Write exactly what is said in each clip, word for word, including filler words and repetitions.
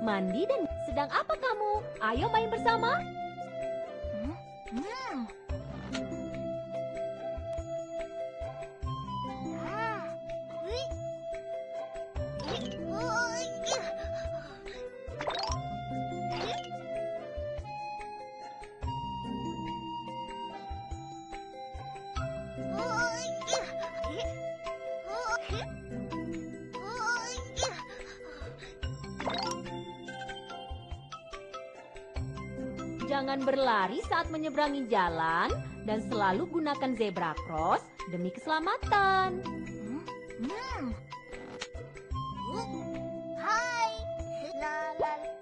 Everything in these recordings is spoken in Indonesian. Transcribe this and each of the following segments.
mandi dan... Sedang apa kamu? Ayo main bersama. Hmm? Hmm. Jangan berlari saat menyeberangi jalan dan selalu gunakan zebra cross demi keselamatan. Hmm? Hmm. Hai.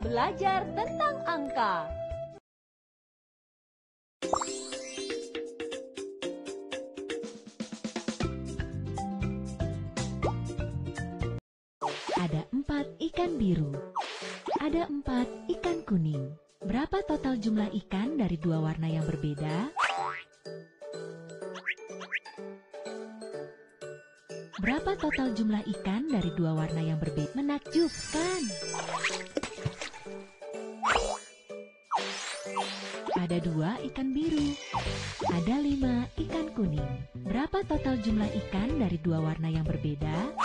Belajar tentang angka. Ada empat ikan biru. Ada empat ikan kuning. Berapa total jumlah ikan dari dua warna yang berbeda? Berapa total jumlah ikan dari dua warna yang berbeda? Menakjubkan! Ada dua ikan biru. Ada lima ikan kuning. Berapa total jumlah ikan dari dua warna yang berbeda?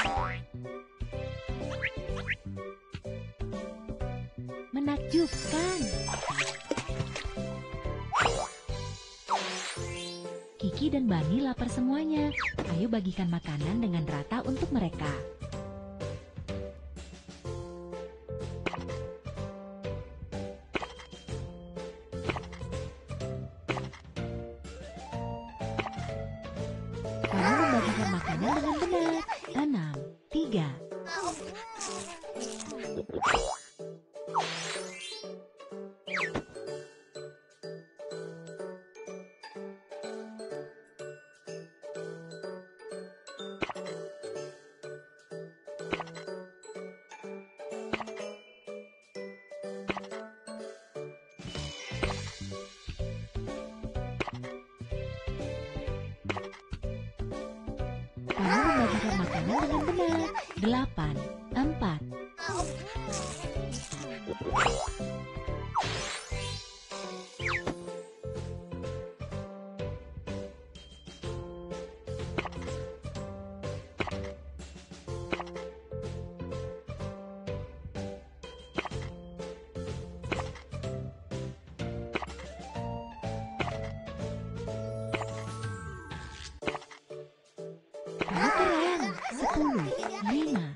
Menakjubkan. Kiki dan Bani lapar semuanya. Ayo bagikan makanan dengan rata untuk mereka. Kamu membagikan makanan dengan benar. Enam, tiga. Bagikan makanan dengan benar. Delapan, empat. Sepuluh, lima.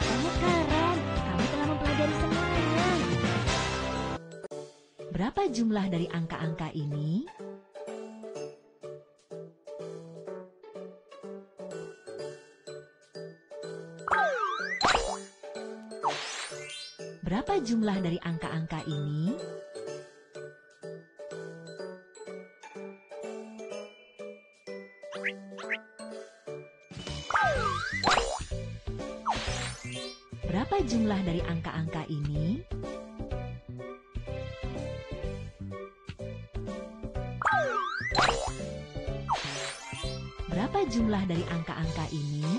Kamu keren, kamu telah mempelajari semuanya. Berapa jumlah dari angka-angka ini? Berapa jumlah dari angka-angka ini? Berapa jumlah dari angka-angka ini? Berapa jumlah dari angka-angka ini?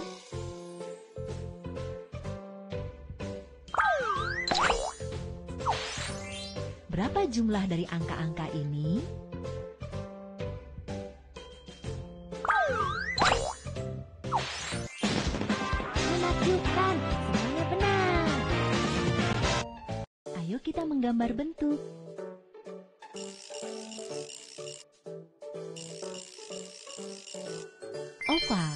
Berapa jumlah dari angka-angka ini? Kita menggambar bentuk. Oval.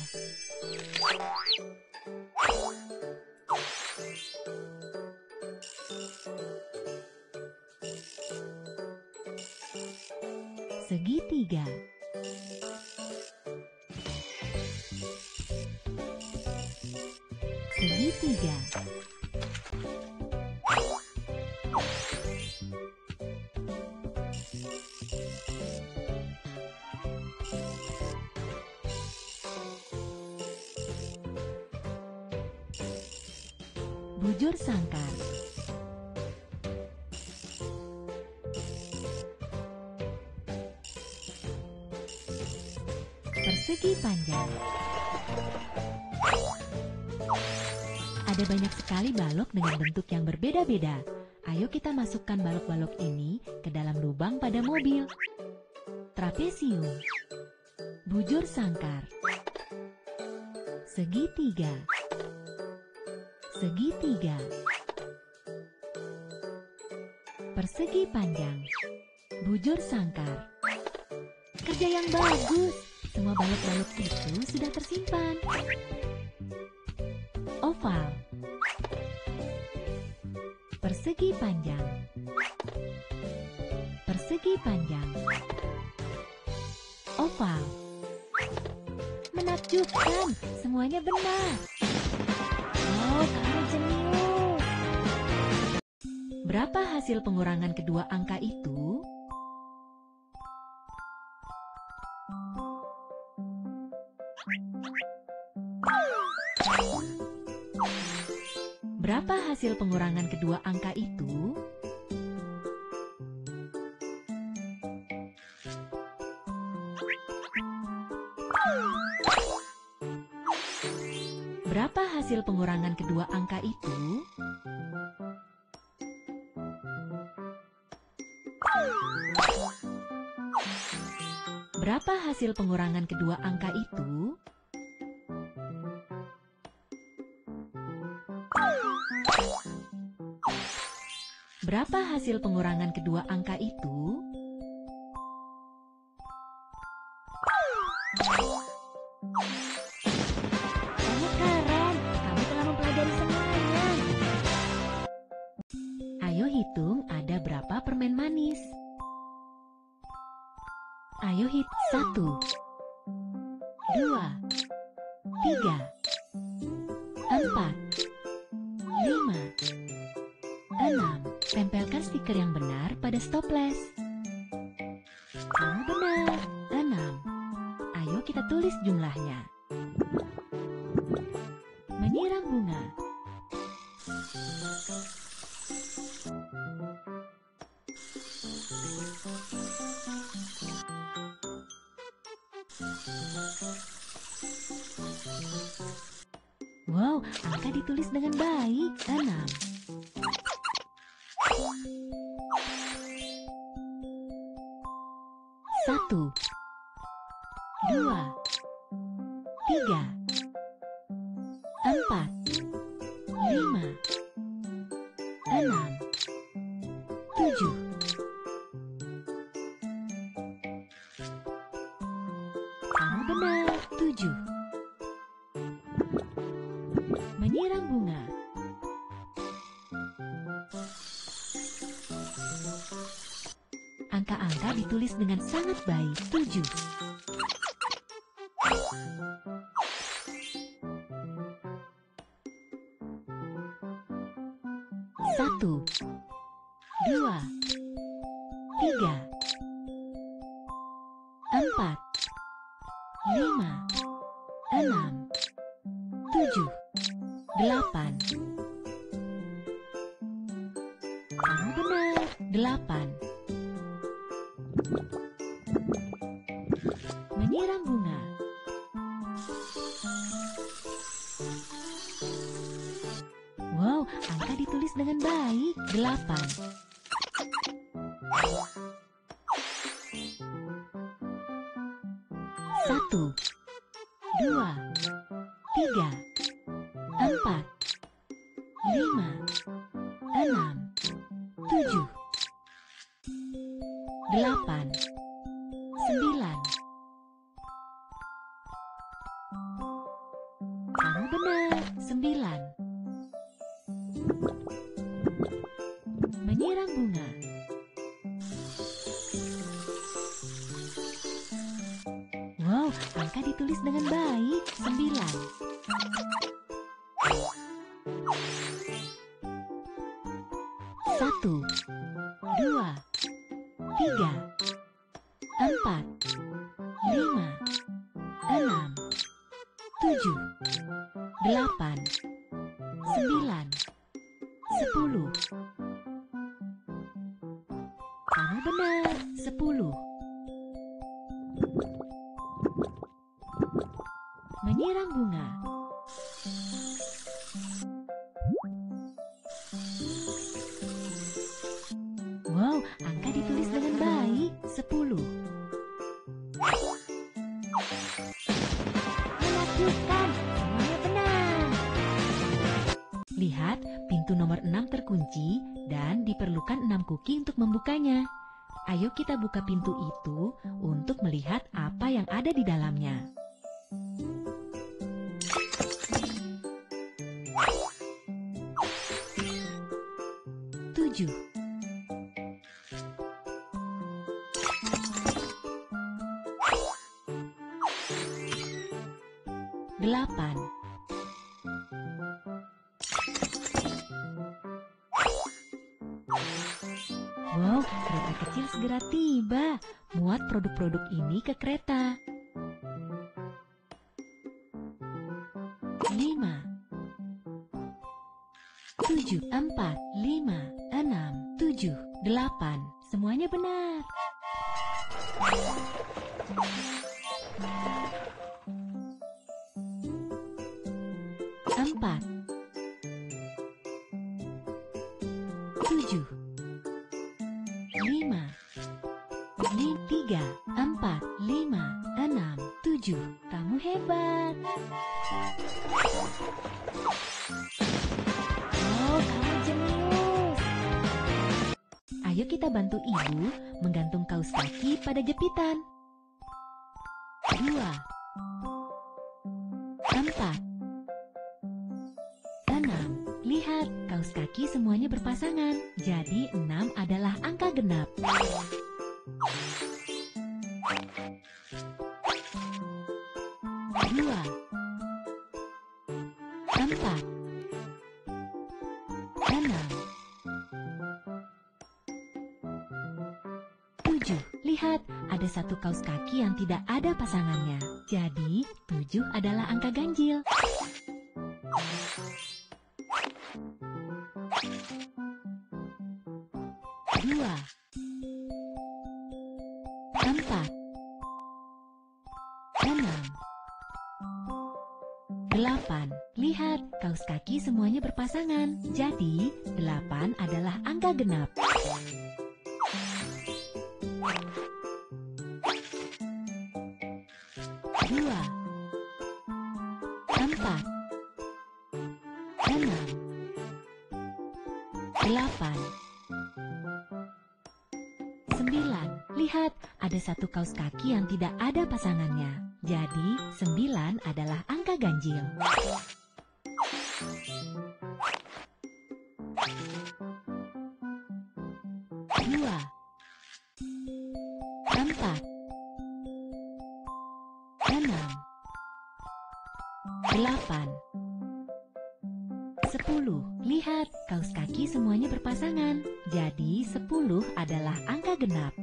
Segitiga. Segitiga. Bujur sangkar. Persegi panjang. Ada banyak sekali balok dengan bentuk yang berbeda-beda. Ayo kita masukkan balok-balok ini ke dalam lubang pada mobil. Trapesium, bujur sangkar, segitiga, segitiga, persegi panjang, bujur sangkar. Kerja yang bagus, semua balok-balok itu sudah tersimpan. Oval, persegi panjang, persegi panjang, oval. Menakjubkan, semuanya benar. Oh, kamu jenius. Berapa hasil pengurangan kedua angka itu? Berapa hasil pengurangan kedua angka itu? Berapa hasil pengurangan kedua angka itu? Berapa hasil pengurangan kedua angka itu? Berapa hasil pengurangan kedua angka itu? Kamu keren, kamu telah mempelajari semuanya. Ayo hitung ada berapa permen manis. Ayo hitung. Satu, dua, tiga, empat, lima, enam. Tempelkan stiker yang benar pada stoples. Kamu benar, enam. Ayo kita tulis jumlahnya. Menyiram bunga. Wow, angka ditulis dengan baik, enam. Satu, dua, tiga, empat, lima, enam, tujuh, kamu benar, tujuh. Menyiram bunga. Angka-angka ditulis dengan sangat baik. Tujuh. Satu, dua, tiga, empat, lima, enam, tujuh, delapan. Kamu benar, delapan. Menyiram bunga. Wow, angka ditulis dengan baik. Delapan. Satu, dua, tiga, empat, lima, enam, tujuh, delapan, sembilan. Kamu benar, sembilan. Menyiram bunga. Wow, angka ditulis dengan baik, sembilan. Satu, dua, tiga, empat, lima, enam, tujuh, delapan, sembilan, sepuluh. Kamu benar, sepuluh. Menyiram bunga. Melanjutkan, semuanya benar. Lihat, pintu nomor enam terkunci dan diperlukan enam kuki untuk membukanya. Ayo kita buka pintu itu untuk melihat apa yang ada di dalamnya. Tujuh. Delapan. Wow, kereta kecil segera tiba. Muat produk-produk ini ke kereta. Lima. Tujuh. Empat. Lima. Enam. Tujuh. Delapan. Semuanya benar. Empat, tujuh, lima, lima, tiga, empat, lima, enam, tujuh. Kamu hebat. Oh, kamu jenius. Ayo kita bantu ibu menggantung kaos kaki pada jepitan. Dua, empat. Lihat, kaos kaki semuanya berpasangan. Jadi enam adalah angka genap. Dua, empat, enam, tujuh. Lihat, ada satu kaos kaki yang tidak ada pasangannya. Jadi tujuh adalah angka ganjil. Dua, empat, enam, delapan. Lihat, kaos kaki semuanya berpasangan. Jadi, delapan adalah angka genap. Dua, empat, enam, delapan. Sembilan. Lihat, ada satu kaos kaki yang tidak ada pasangannya. Jadi, sembilan adalah angka ganjil. Dua, empat, enam, delapan, sepuluh. Lihat, kaos kaki semuanya berpasangan. Jadi, sepuluh adalah angka genap.